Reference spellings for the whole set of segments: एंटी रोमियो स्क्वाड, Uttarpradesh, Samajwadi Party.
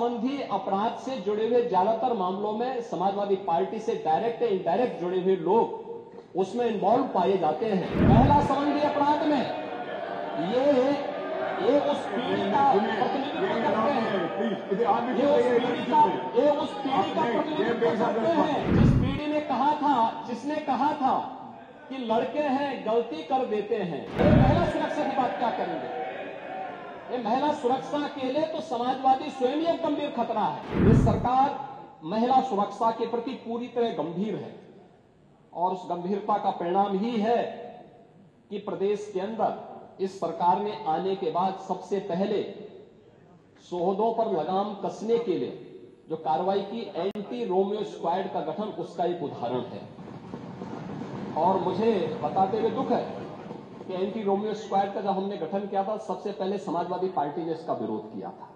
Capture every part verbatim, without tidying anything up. संबंधी अपराध से जुड़े हुए ज्यादातर मामलों में समाजवादी पार्टी से डायरेक्ट या इनडायरेक्ट जुड़े हुए लोग उसमें इन्वॉल्व पाए जाते हैं। महिला संबंधी अपराध में ये ये उस पीढ़ी का प्रतिनिधित्व करते हैं, ये उस पीढ़ी का ये उस पीढ़ी का प्रतिनिधित्व करते हैं जिस पीढ़ी ने कहा था जिसने कहा था कि लड़के हैं गलती कर देते हैं। महिला सुरक्षा की बात क्या करेंगे? ये महिला सुरक्षा के लिए तो समाजवादी स्वयं एक गंभीर खतरा है। ये सरकार महिला सुरक्षा के प्रति पूरी तरह गंभीर है और उस गंभीरता का परिणाम ही है कि प्रदेश के अंदर इस सरकार ने आने के बाद सबसे पहले सोहदों पर लगाम कसने के लिए जो कार्रवाई की, एंटी रोमियो स्क्वाड का गठन उसका एक उदाहरण है। और मुझे बताते हुए दुख है कि एंटी रोमियो स्क्वाड का जब हमने गठन किया था सबसे पहले समाजवादी पार्टी ने इसका विरोध किया था,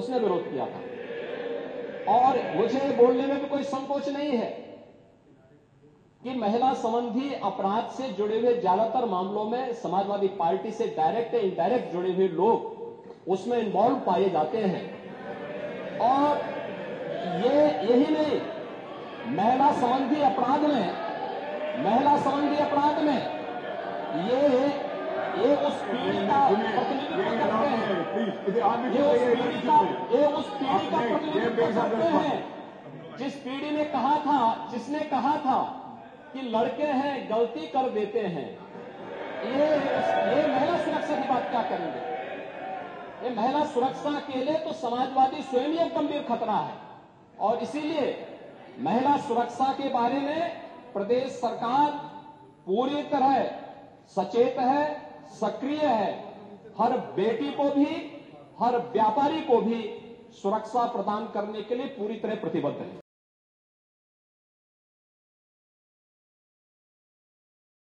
उसने विरोध किया था। और मुझे बोलने में भी कोई संकोच नहीं है कि महिला संबंधी अपराध से जुड़े हुए ज्यादातर मामलों में समाजवादी पार्टी से डायरेक्ट या इनडायरेक्ट जुड़े हुए लोग उसमें इन्वॉल्व पाए जाते हैं। और ये यही नहीं, महिला संबंधी अपराध में महिला संबंधी अपराध में ये ये उस पीढ़ी का प्रतिनिधित्व करते हैं, ये उस पीढ़ी का ये उस पीढ़ी का प्रतिनिधित्व करते हैं जिस पीढ़ी ने कहा था जिसने कहा था कि लड़के हैं गलती कर देते हैं। ये ये महिला सुरक्षा की बात क्या करेंगे? ये महिला सुरक्षा के लिए तो समाजवादी स्वयं एक गंभीर खतरा है और इसीलिए महिला सुरक्षा के बारे में प्रदेश सरकार पूरी तरह सचेत है, सक्रिय है। हर बेटी को भी, हर व्यापारी को भी सुरक्षा प्रदान करने के लिए पूरी तरह प्रतिबद्ध है।